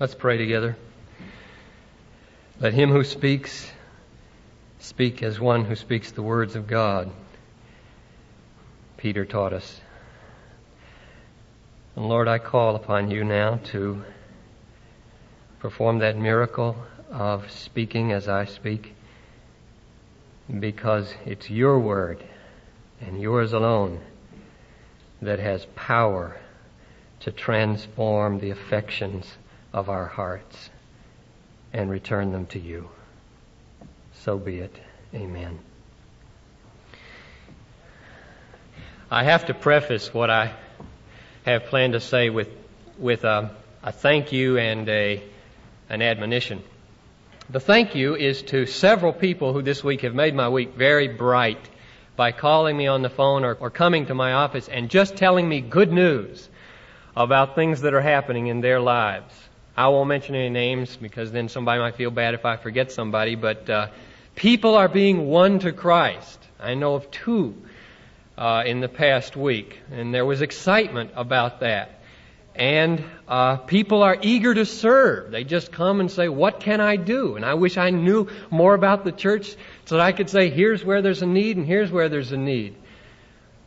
Let's pray together. Let him who speaks, speak as one who speaks the words of God. Peter taught us. And Lord, I call upon you now to perform that miracle of speaking as I speak, because it's your word and yours alone that has power to transform the affections of our hearts and return them to you. So be it. Amen. I have to preface what I have planned to say with a thank you and an admonition. The thank you is to several people who this week have made my week very bright by calling me on the phone or coming to my office and just telling me good news about things that are happening in their lives. I won't mention any names because then somebody might feel bad if I forget somebody, but people are being won to Christ. I know of two in the past week, and there was excitement about that. And people are eager to serve. They just come and say, what can I do? And I wish I knew more about the church so that I could say, here's where there's a need and here's where there's a need.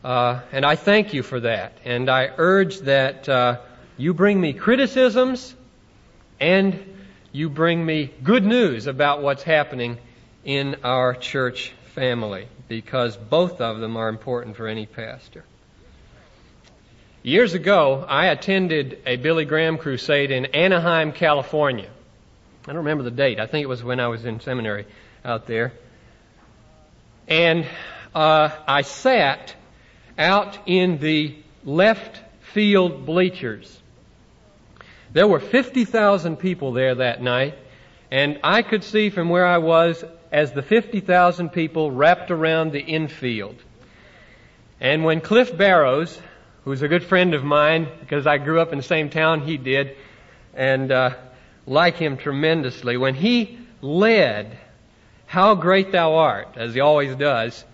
And I thank you for that. And I urge that you bring me criticisms and you bring me good news about what's happening in our church family, because both of them are important for any pastor. Years ago, I attended a Billy Graham crusade in Anaheim, California. I don't remember the date. I think it was when I was in seminary out there. And I sat out in the left field bleachers. There were 50,000 people there that night, and I could see from where I was as the 50,000 people wrapped around the infield. And when Cliff Barrows, who's a good friend of mine because I grew up in the same town he did, and like him tremendously, when he led How Great Thou Art, as he always does,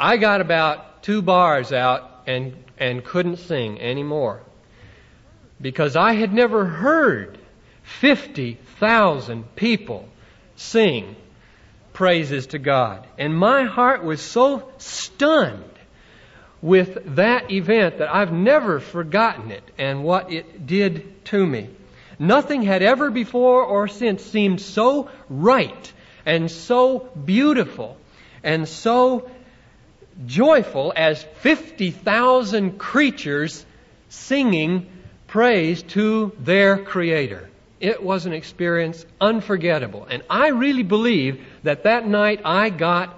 I got about 2 bars out and couldn't sing anymore, because I had never heard 50,000 people sing praises to God. And my heart was so stunned with that event that I've never forgotten it and what it did to me. Nothing had ever before or since seemed so right and so beautiful and so joyful as 50,000 creatures singing praise to their Creator. It was an experience unforgettable. And I really believe that night I got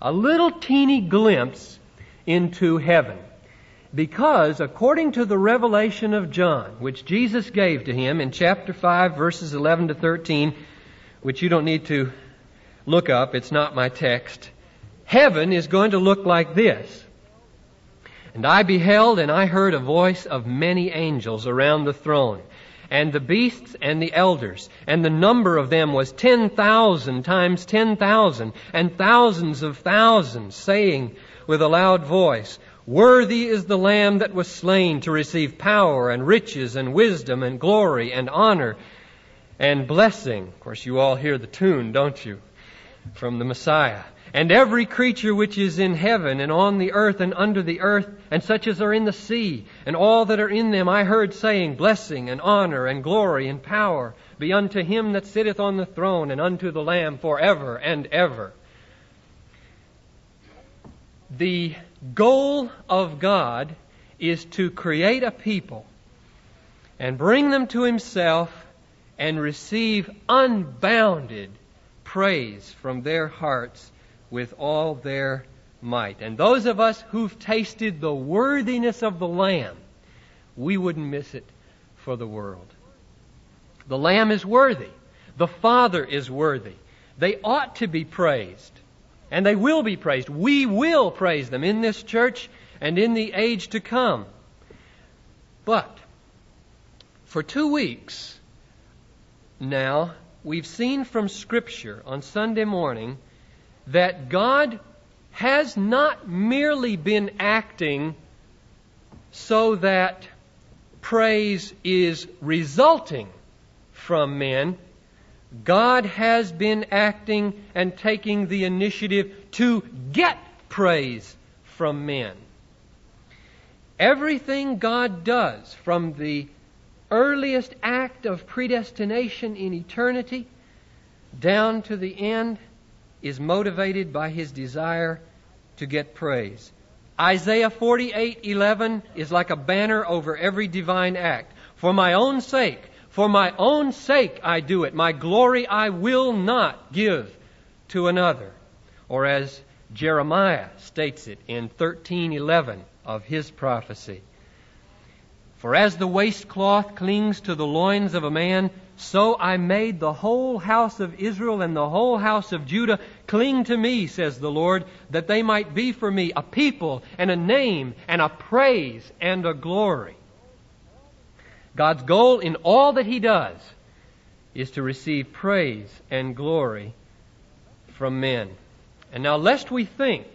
a little teeny glimpse into heaven. Because according to the revelation of John, which Jesus gave to him in chapter 5, verses 11 to 13, which you don't need to look up, it's not my text, heaven is going to look like this. And I beheld and I heard a voice of many angels around the throne, and the beasts and the elders, and the number of them was 10,000 times 10,000, and thousands of thousands, saying with a loud voice, Worthy is the Lamb that was slain to receive power and riches and wisdom and glory and honor and blessing. Of course, you all hear the tune, don't you, from the Messiah. And every creature which is in heaven and on the earth and under the earth, and such as are in the sea, and all that are in them, I heard saying, Blessing and honor and glory and power be unto him that sitteth on the throne and unto the Lamb forever and ever. The goal of God is to create a people and bring them to Himself and receive unbounded praise from their hearts with all their might. And those of us who've tasted the worthiness of the Lamb, we wouldn't miss it for the world. The Lamb is worthy. The Father is worthy. They ought to be praised. And they will be praised. We will praise them in this church and in the age to come. But for 2 weeks now, we've seen from Scripture on Sunday morning that God has not merely been acting so that praise is resulting from men, God has been acting and taking the initiative to get praise from men. Everything God does, from the earliest act of predestination in eternity down to the end, is motivated by His desire to get praise. Isaiah 48:11 is like a banner over every divine act. For my own sake I do it. My glory I will not give to another. Or as Jeremiah states it in 13:11 of his prophecy. For as the waistcloth clings to the loins of a man, so I made the whole house of Israel and the whole house of Judah cling to me, says the Lord, that they might be for me a people and a name and a praise and a glory. God's goal in all that He does is to receive praise and glory from men. And now, lest we think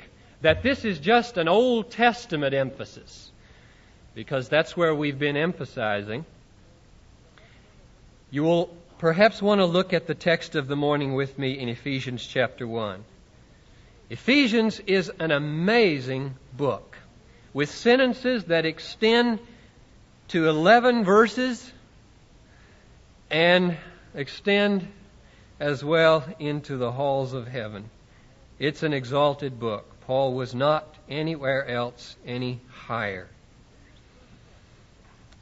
that this is just an Old Testament emphasis, because that's where we've been emphasizing, you will perhaps want to look at the text of the morning with me in Ephesians chapter 1. Ephesians is an amazing book with sentences that extend to 11 verses and extend as well into the halls of heaven. It's an exalted book. Paul was not anywhere else any higher.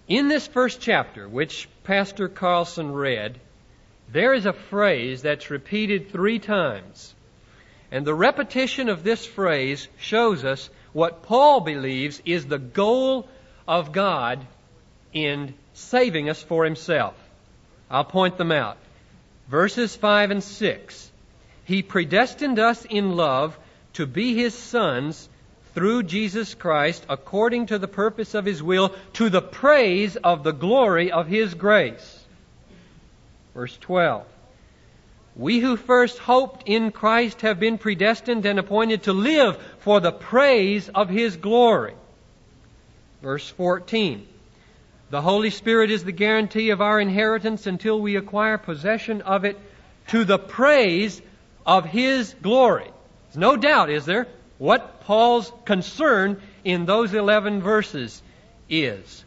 In this first chapter, which Pastor Carlson read, there is a phrase that's repeated 3 times. And the repetition of this phrase shows us what Paul believes is the goal of God in saving us for Himself. I'll point them out. Verses 5 and 6. He predestined us in love to be His sons through Jesus Christ, according to the purpose of His will, to the praise of the glory of His grace. Verse 12. We who first hoped in Christ have been predestined and appointed to live for the praise of His glory. Verse 14. The Holy Spirit is the guarantee of our inheritance until we acquire possession of it, to the praise of His glory. There's no doubt, is there, what Paul's concern in those 11 verses is.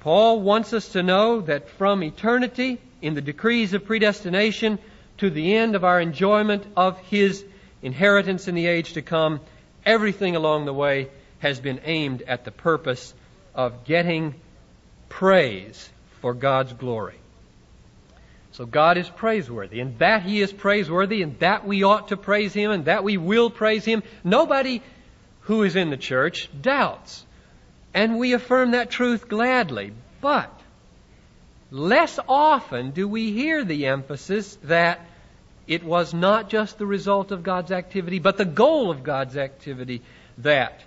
Paul wants us to know that from eternity, in the decrees of predestination, to the end of our enjoyment of His inheritance in the age to come, everything along the way has been aimed at the purpose of getting praise for God's glory. So God is praiseworthy, and that He is praiseworthy, and that we ought to praise Him, and that we will praise Him. Nobody who is in the church doubts, and we affirm that truth gladly. But less often do we hear the emphasis that it was not just the result of God's activity, but the goal of God's activity that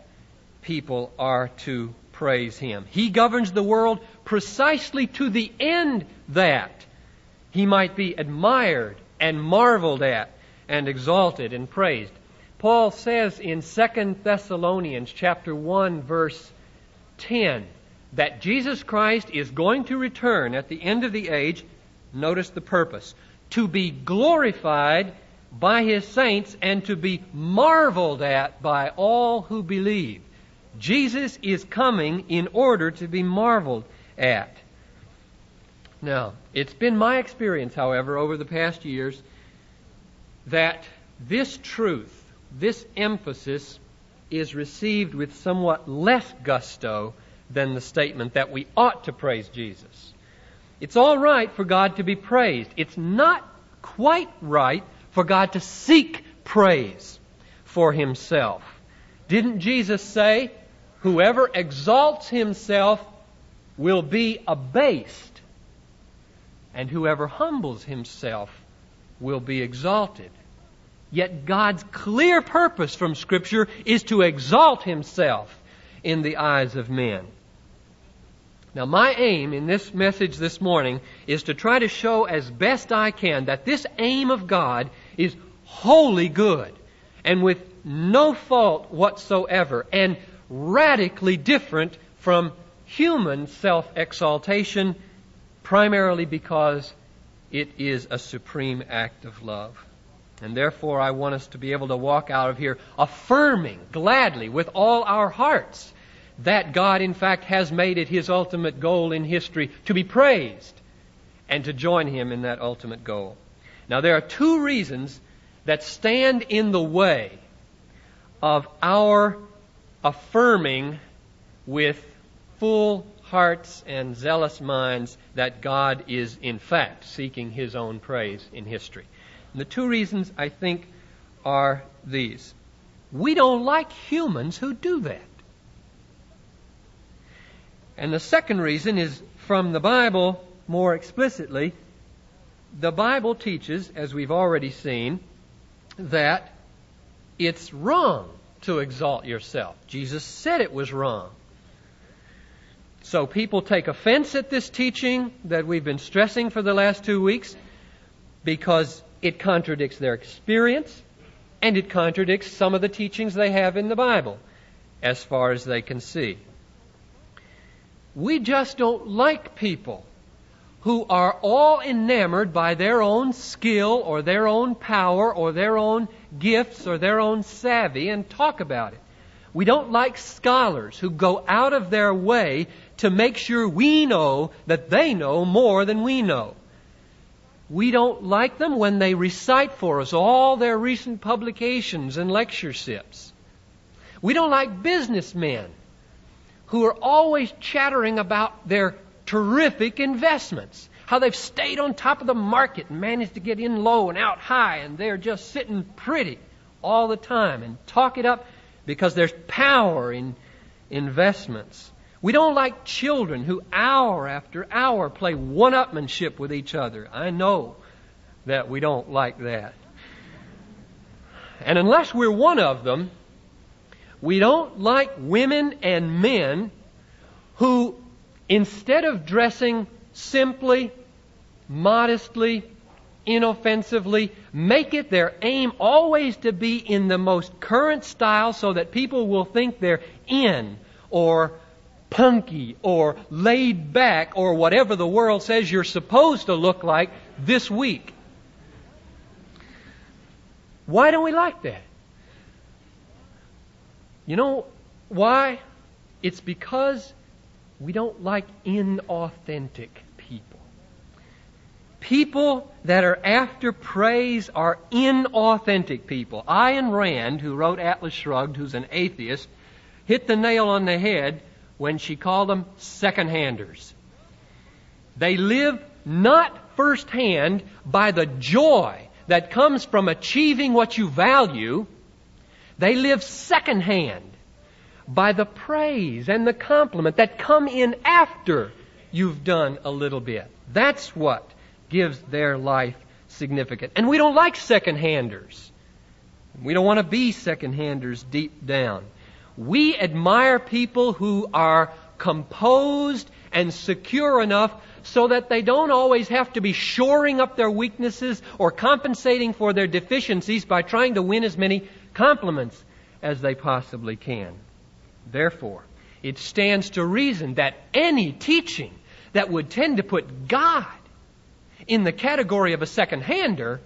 people are to praise Him. He governs the world precisely to the end that He might be admired and marveled at and exalted and praised. Paul says in 2 Thessalonians chapter 1, verse 10, that Jesus Christ is going to return at the end of the age, notice the purpose, to be glorified by His saints and to be marveled at by all who believe. Jesus is coming in order to be marveled at. Now, it's been my experience, however, over the past years, that this truth, this emphasis, is received with somewhat less gusto than the statement that we ought to praise Jesus. It's all right for God to be praised. It's not quite right for God to seek praise for Himself. Didn't Jesus say, whoever exalts himself will be abased, and whoever humbles himself will be exalted? Yet God's clear purpose from Scripture is to exalt Himself in the eyes of men. Now, my aim in this message this morning is to try to show as best I can that this aim of God is wholly good and with no fault whatsoever, and radically different from human self-exaltation, primarily because It is a supreme act of love. And therefore, I want us to be able to walk out of here affirming gladly with all our hearts that God, in fact, has made it His ultimate goal in history to be praised and to join Him in that ultimate goal. Now, there are two reasons that stand in the way of our affirming with full hearts and zealous minds that God is, in fact, seeking His own praise in history. And the two reasons, I think, are these. We don't like humans who do that. And the second reason is from the Bible more explicitly. The Bible teaches, as we've already seen, that it's wrong to exalt yourself. Jesus said it was wrong. So people take offense at this teaching that we've been stressing for the last 2 weeks because it contradicts their experience and it contradicts some of the teachings they have in the Bible as far as they can see. We just don't like people who are all enamored by their own skill or their own power or their own gifts or their own savvy and talk about it. We don't like scholars who go out of their way to make sure we know that they know more than we know. We don't like them when they recite for us all their recent publications and lectureships. We don't like businessmen who are always chattering about their terrific investments, how they've stayed on top of the market and managed to get in low and out high, and they're just sitting pretty all the time and talk it up because there's power in investments. We don't like children who hour after hour play one-upmanship with each other. I know that we don't like that. And unless we're one of them, we don't like women and men who, instead of dressing simply, modestly, inoffensively, make it their aim always to be in the most current style so that people will think they're in or punky or laid back or whatever the world says you're supposed to look like this week. Why don't we like that? You know why? It's because we don't like inauthentic people. People that are after praise are inauthentic people. Ayn Rand, who wrote Atlas Shrugged, who's an atheist, hit the nail on the head when she called them second-handers. They live not firsthand by the joy that comes from achieving what you value. They live secondhand by the praise and the compliment that come in after you've done a little bit. That's what gives their life significance. And we don't like secondhanders. We don't want to be secondhanders deep down. We admire people who are composed and secure enough so that they don't always have to be shoring up their weaknesses or compensating for their deficiencies by trying to win as many compliments as they possibly can. Therefore, it stands to reason that any teaching that would tend to put God in the category of a second-hander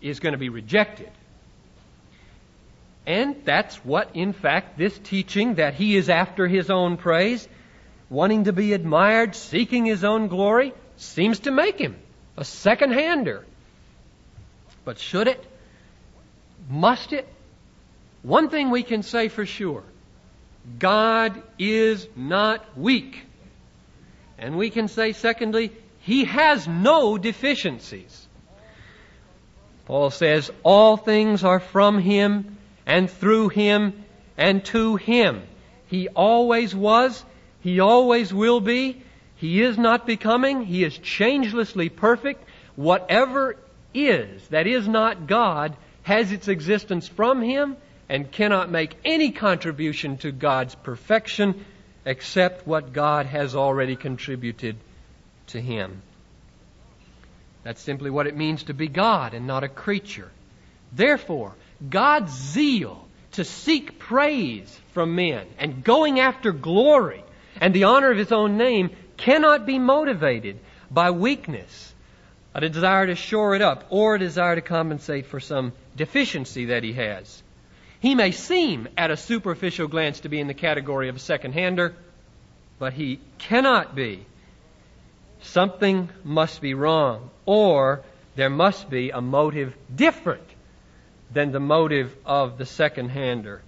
is going to be rejected. And that's what, in fact, this teaching that He is after His own praise, wanting to be admired, seeking His own glory, seems to make Him a second-hander. But should it? Must it? One thing we can say for sure, God is not weak. And we can say, secondly, He has no deficiencies. Paul says, all things are from Him and through Him and to Him. He always was. He always will be. He is not becoming. He is changelessly perfect. Whatever is that is not God has its existence from Him and cannot make any contribution to God's perfection except what God has already contributed to Him. That's simply what it means to be God and not a creature. Therefore, God's zeal to seek praise from men and going after glory and the honor of His own name cannot be motivated by weakness, a desire to shore it up, or a desire to compensate for some deficiency that he has. He may seem at a superficial glance to be in the category of a second-hander, but he cannot be. Something must be wrong, or there must be a motive different than the motive of the second-hander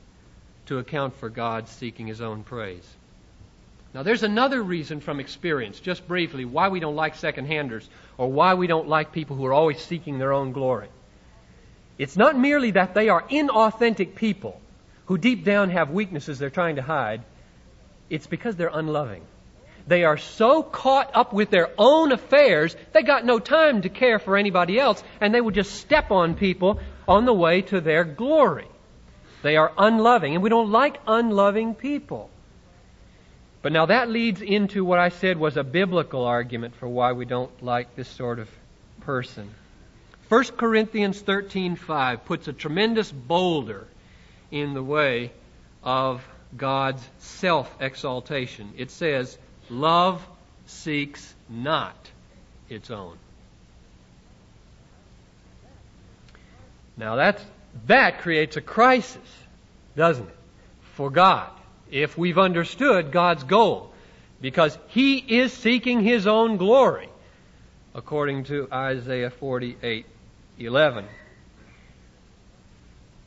to account for God seeking his own praise. Now, there's another reason from experience, just briefly, why we don't like second-handers or why we don't like people who are always seeking their own glory. It's not merely that they are inauthentic people who deep down have weaknesses they're trying to hide. It's because they're unloving. They are so caught up with their own affairs, they got no time to care for anybody else, and they will just step on people on the way to their glory. They are unloving, and we don't like unloving people. But now that leads into what I said was a biblical argument for why we don't like this sort of person. 1 Corinthians 13:5 puts a tremendous boulder in the way of God's self-exaltation. It says, love seeks not its own. Now that creates a crisis, doesn't it, for God, if we've understood God's goal, because He is seeking His own glory, according to Isaiah 48:11.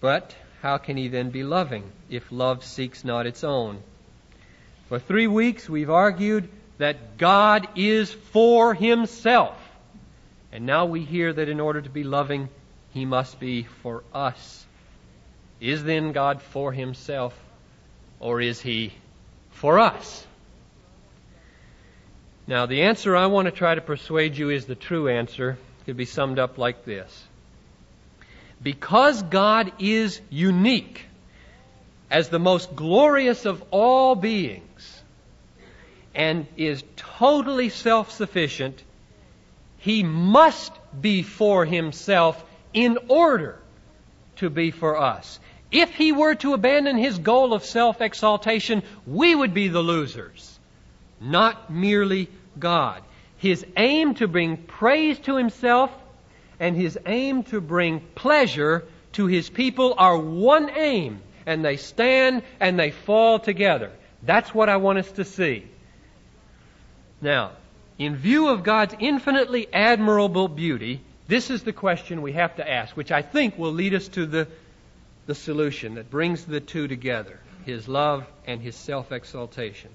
But how can He then be loving if love seeks not its own? For 3 weeks we've argued that God is for Himself. And now we hear that in order to be loving, He must be for us. Is then God for Himself, or is He for us? Now, the answer I want to try to persuade you is the true answer. It could be summed up like this. Because God is unique as the most glorious of all beings and is totally self-sufficient, He must be for Himself in order to be for us. If He were to abandon His goal of self-exaltation, we would be the losers, not merely God. His aim to bring praise to Himself and His aim to bring pleasure to His people are one aim, and they stand and they fall together. That's what I want us to see. Now, in view of God's infinitely admirable beauty, this is the question we have to ask, which I think will lead us to the solution that brings the two together, His love and His self-exaltation.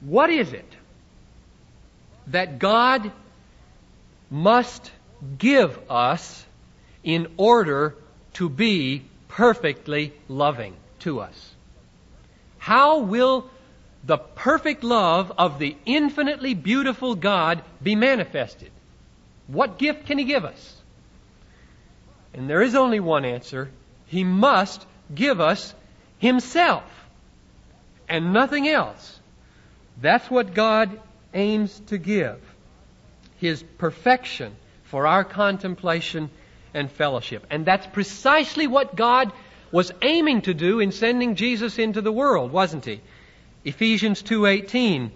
What is it that God must give us in order to be perfectly loving to us? How will the perfect love of the infinitely beautiful God be manifested? What gift can He give us? And there is only one answer. He must give us Himself and nothing else. That's what God aims to give, His perfection for our contemplation and fellowship. And that's precisely what God was aiming to do in sending Jesus into the world, wasn't He? Ephesians 2:18,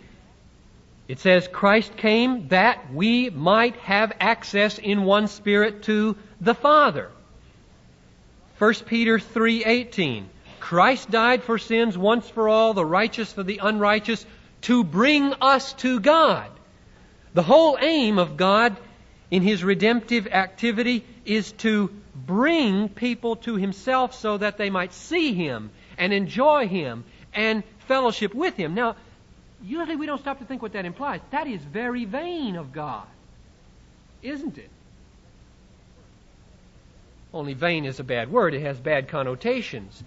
it says, Christ came that we might have access in one Spirit to the Father. 1 Peter 3:18, Christ died for sins once for all, the righteous for the unrighteous, to bring us to God. The whole aim of God in His redemptive activity is to bring people to Himself so that they might see Him and enjoy Him and fellowship with Him. Now, usually we don't stop to think what that implies. That is very vain of God, isn't it? Only vain is a bad word. It has bad connotations.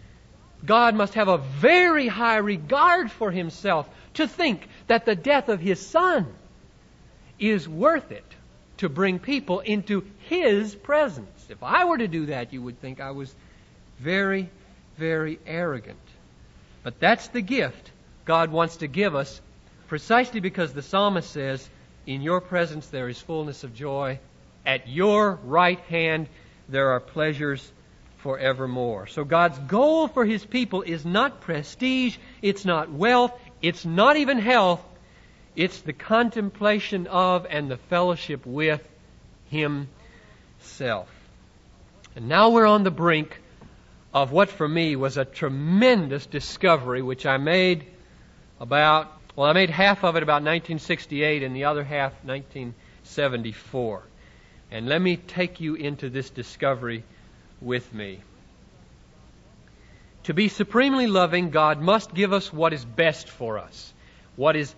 God must have a very high regard for Himself to think that the death of His Son is worth it to bring people into His presence. If I were to do that, you would think I was very, very arrogant. But that's the gift God wants to give us, precisely because the psalmist says, in Your presence there is fullness of joy. At Your right hand there are pleasures forevermore. So God's goal for His people is not prestige, it's not wealth, it's not even health. It's the contemplation of and the fellowship with himself. And now we're on the brink of what for me was a tremendous discovery, which I made I made half of it about 1968 and the other half 1974. And let me take you into this discovery with me. To be supremely loving, God must give us what is best for us, what is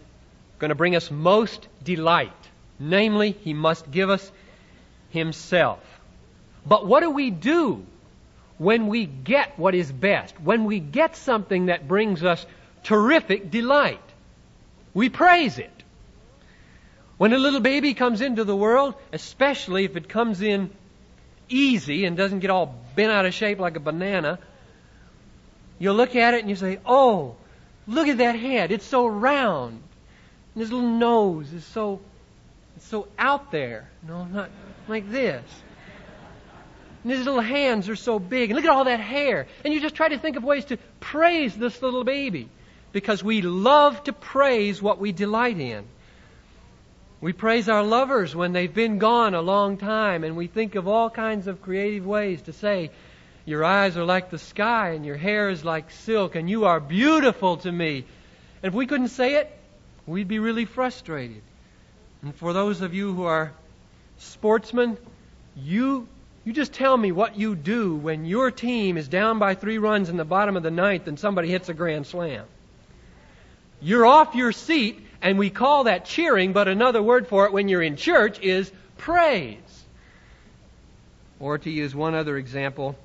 going to bring us most delight. Namely, He must give us Himself. But what do we do when we get what is best? When we get something that brings us terrific delight? We praise it. When a little baby comes into the world, especially if it comes in easy and doesn't get all bent out of shape like a banana, you'll look at it and you say, oh, look at that head. It's so round. And his little nose is so out there. No, not like this. And his little hands are so big. And look at all that hair. And you just try to think of ways to praise this little baby, because we love to praise what we delight in. We praise our lovers when they've been gone a long time, and we think of all kinds of creative ways to say, your eyes are like the sky and your hair is like silk and you are beautiful to me. And if we couldn't say it, we'd be really frustrated. And for those of you who are sportsmen, you just tell me what you do when your team is down by 3 runs in the bottom of the 9th and somebody hits a grand slam. You're off your seat, and we call that cheering, but another word for it when you're in church is praise. Or to use one other example,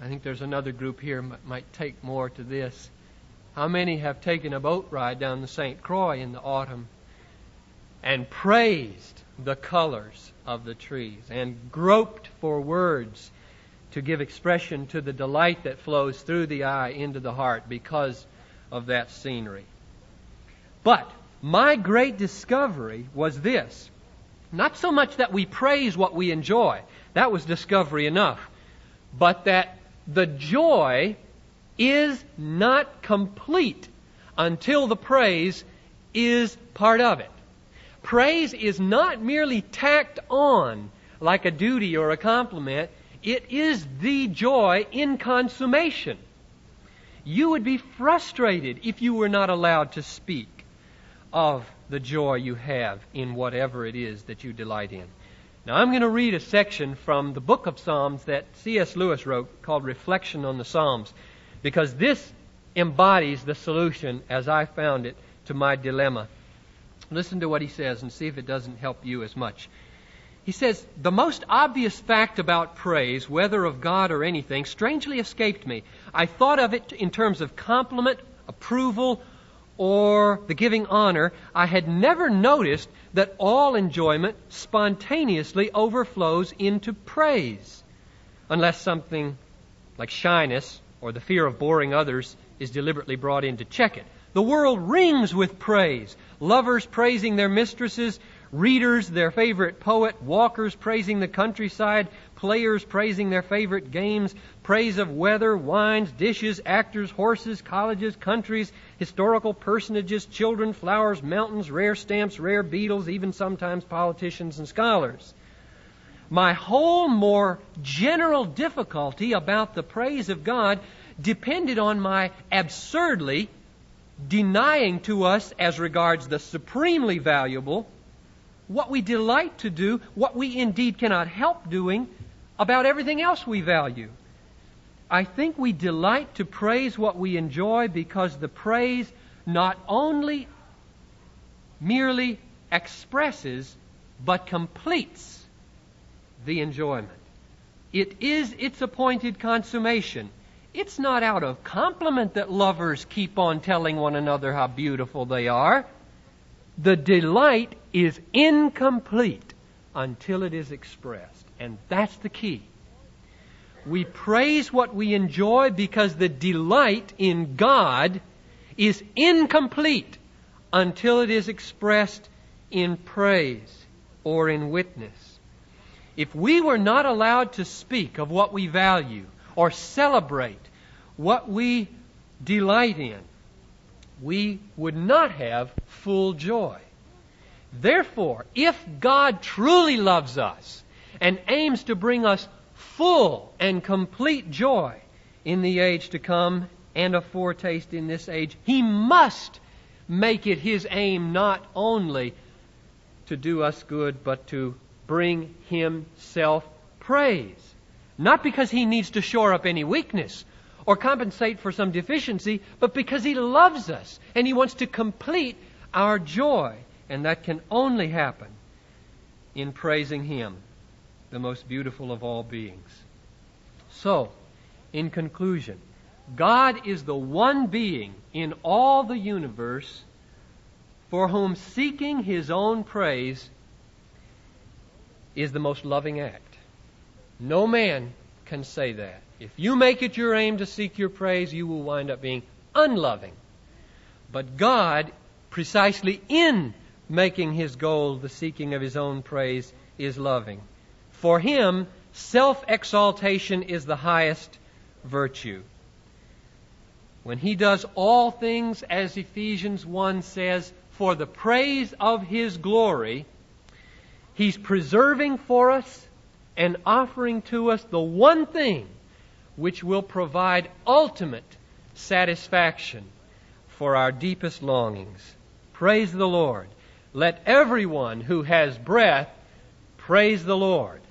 I think there's another group here that might take more to this. How many have taken a boat ride down the St. Croix in the autumn and praised the colors of the trees and groped for words to give expression to the delight that flows through the eye into the heart because of that scenery? But my great discovery was this. Not so much that we praise what we enjoy. That was discovery enough. But that the joy is not complete until the praise is part of it. Praise is not merely tacked on like a duty or a compliment. It is the joy in consummation. You would be frustrated if you were not allowed to speak of the joy you have in whatever it is that you delight in. Now, I'm going to read a section from the book of Psalms that C.S. Lewis wrote called Reflection on the Psalms, because this embodies the solution as I found it to my dilemma. Listen to what he says and see if it doesn't help you as much. He says, the most obvious fact about praise, whether of God or anything, strangely escaped me. I thought of it in terms of compliment, approval, or the giving honor. I had never noticed that all enjoyment spontaneously overflows into praise, unless something like shyness or the fear of boring others is deliberately brought in to check it. The world rings with praise. Lovers praising their mistresses, readers their favorite poet, walkers praising the countryside, players praising their favorite games, praise of weather, wines, dishes, actors, horses, colleges, countries, historical personages, children, flowers, mountains, rare stamps, rare beetles, even sometimes politicians and scholars. My whole more general difficulty about the praise of God depended on my absurdly denying to us, as regards the supremely valuable, what we delight to do, what we indeed cannot help doing about everything else we value. I think we delight to praise what we enjoy because the praise not only merely expresses, but completes the enjoyment. It is its appointed consummation. It's not out of compliment that lovers keep on telling one another how beautiful they are. The delight is incomplete until it is expressed. And that's the key. We praise what we enjoy because the delight in God is incomplete until it is expressed in praise or in witness. If we were not allowed to speak of what we value or celebrate what we delight in, we would not have full joy. Therefore, if God truly loves us and aims to bring us full and complete joy in the age to come and a foretaste in this age, He must make it His aim not only to do us good, but to bring Himself praise. Not because He needs to shore up any weakness or compensate for some deficiency, but because He loves us and He wants to complete our joy. And that can only happen in praising Him, the most beautiful of all beings. So, in conclusion, God is the one being in all the universe for whom seeking His own praise is the most loving act. No man can say that. If you make it your aim to seek your praise, you will wind up being unloving. But God, precisely in making His goal the seeking of His own praise, is loving. For Him, self-exaltation is the highest virtue. When He does all things, as Ephesians 1 says, for the praise of His glory, He's preserving for us and offering to us the one thing which will provide ultimate satisfaction for our deepest longings. Praise the Lord. Let everyone who has breath praise the Lord.